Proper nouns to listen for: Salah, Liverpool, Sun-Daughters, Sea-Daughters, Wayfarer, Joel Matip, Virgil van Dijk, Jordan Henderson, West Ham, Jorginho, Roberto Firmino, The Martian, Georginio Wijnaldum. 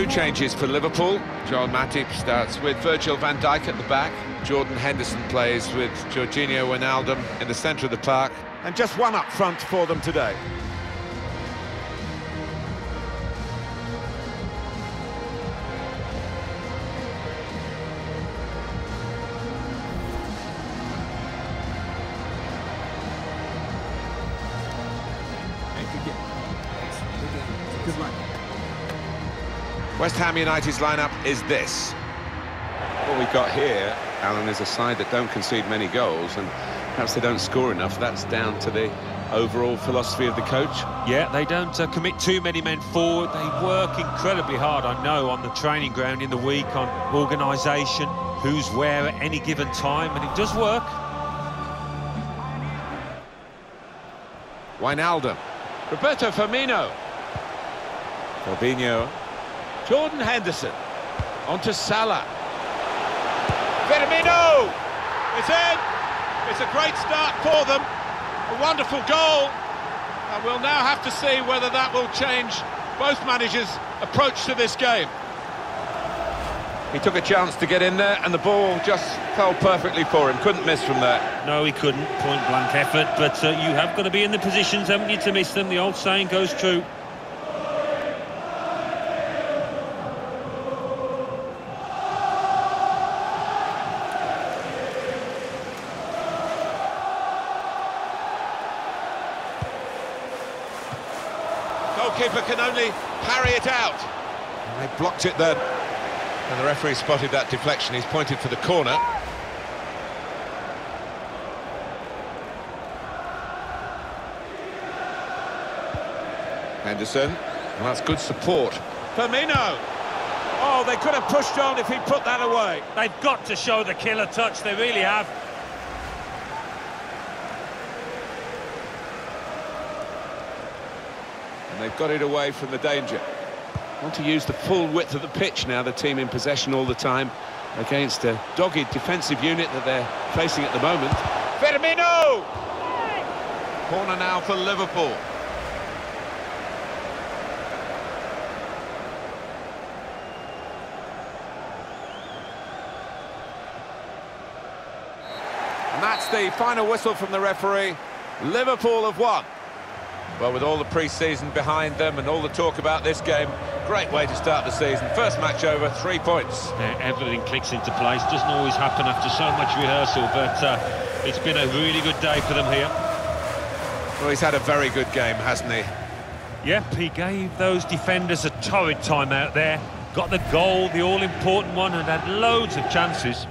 Two changes for Liverpool. Joel Matip starts with Virgil van Dijk at the back. Jordan Henderson plays with Jorginio Wijnaldum in the centre of the park. And just one up front for them today. West Ham United's lineup is this. What we've got here, Alan, is a side that don't concede many goals, and perhaps they don't score enough. That's down to the overall philosophy of the coach. Yeah, they don't commit too many men forward. They work incredibly hard, I know, on the training ground in the week, on organisation, who's where at any given time, and it does work. Wijnaldum. Roberto Firmino. Jorginho. Jordan Henderson, on to Salah. Firmino! It's in! It's a great start for them. A wonderful goal. And we'll now have to see whether that will change both managers' approach to this game. He took a chance to get in there, and the ball just fell perfectly for him. Couldn't miss from there. No, he couldn't. Point-blank effort. But you have got to be in the positions, haven't you, to miss them? The old saying goes true. Goalkeeper can only parry it out. And they blocked it then. And the referee spotted that deflection. He's pointed for the corner. Henderson. Well, that's good support. Firmino. Oh, they could have pushed on if he put that away. They've got to show the killer touch. They really have. They've got it away from the danger. Want to use the full width of the pitch now, the team in possession all the time, against a dogged defensive unit that they're facing at the moment. Firmino! Corner now for Liverpool. And that's the final whistle from the referee. Liverpool have won. Well, with all the pre-season behind them and all the talk about this game, great way to start the season. First match over, 3 points. Yeah, everything clicks into place. Doesn't always happen after so much rehearsal, but it's been a really good day for them here. Well, he's had a very good game, hasn't he? Yep, he gave those defenders a torrid time out there. Got the goal, the all-important one, and had loads of chances.